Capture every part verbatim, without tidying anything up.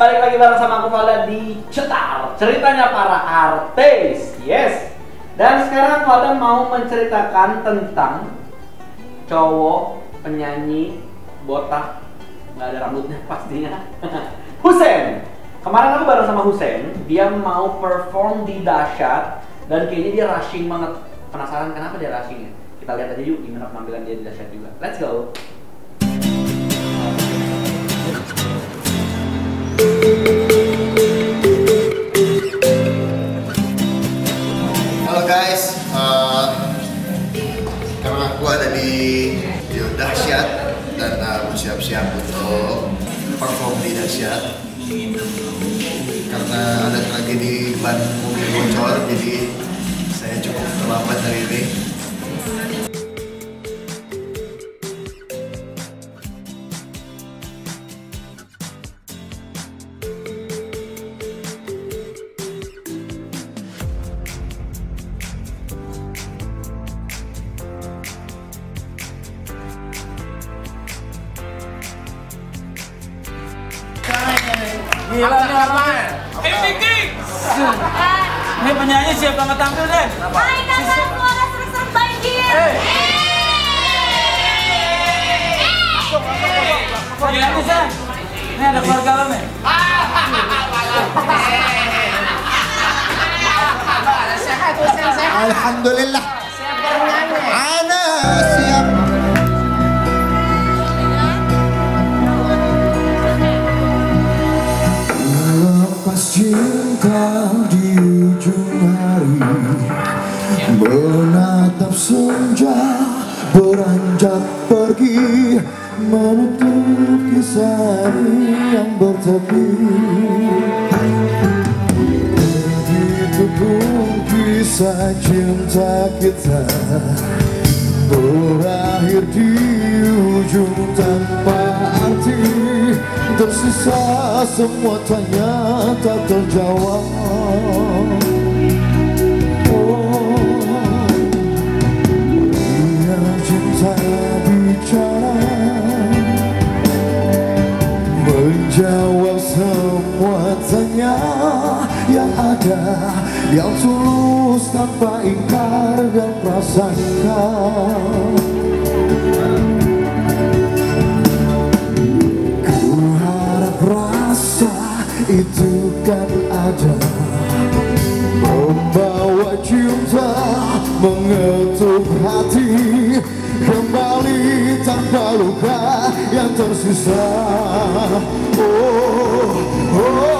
Balik lagi bareng sama aku Valda di Cetar, ceritanya para artis. Yes. Dan sekarang Valda mau menceritakan tentang cowok penyanyi botak, nggak ada rambutnya pastinya. Husein. Kemarin aku bareng sama Husein, dia mau perform di Dahsyat dan kayaknya dia rushing banget. Penasaran kenapa dia rushingnya? Kita lihat aja yuk gimana penampilan dia di Dahsyat juga. Let's go. Halo guys, uh, karena aku ada di Dahsyat dan uh, bersiap-siap untuk perform di Dahsyat karena ada tragedi ban mobil bocor, jadi saya cukup terlambat hari ini. Gila nih orangnya. Ini penyanyi siap banget tampil deh. Mereka semua seru-seru banjir. Gila nih San. Ini ada keluarga lo nih. Alhamdulillah. Siap bernyanyi. Ana siap. Cinta di ujung hari, menatap senja beranjak pergi, menutup kisah yang bertepi. Begitu pun kisah cinta kita berakhir di ujung tanpa arti, tersisa semua tanya tak terjawab. Oh, biar cinta bicara menjawab semua tanya yang ada, yang tulus tanpa ingkar dan prasangka. Ku harap rasa itu kan ada, membawa cinta mengetuk hati kembali tanpa luka yang tersisa. Oh, oh.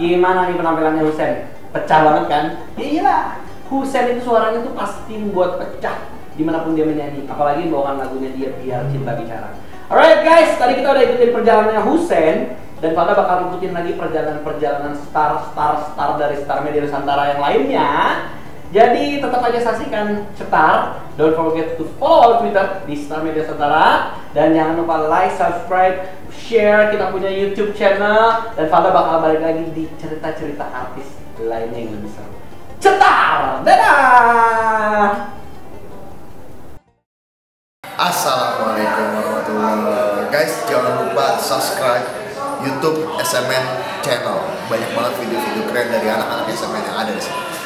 Gimana nih penampilannya Husein? Pecah banget kan? Iya, Husein itu suaranya tuh pasti membuat pecah dimanapun dia menyanyi, apalagi bawakan lagunya dia Biar Cinta Bicara. Alright guys, tadi kita udah ikutin perjalanannya Husein, dan Valda bakal ikutin lagi perjalanan-perjalanan star-star-star dari Star Media Nusantara yang lainnya. Jadi tetap aja saksikan Cetar. Don't forget to follow our Twitter di Star Media Nusantara. Dan jangan lupa like, subscribe, share. Kita punya YouTube channel. Dan Valda bakal balik lagi di cerita-cerita artis lainnya yang lebih seru. Cetar! Dadah! Assalamualaikum warahmatullahi wabarakatuh. Guys, jangan lupa subscribe YouTube S M N Channel. Banyak banget video-video keren dari anak-anak S M N yang ada di sini.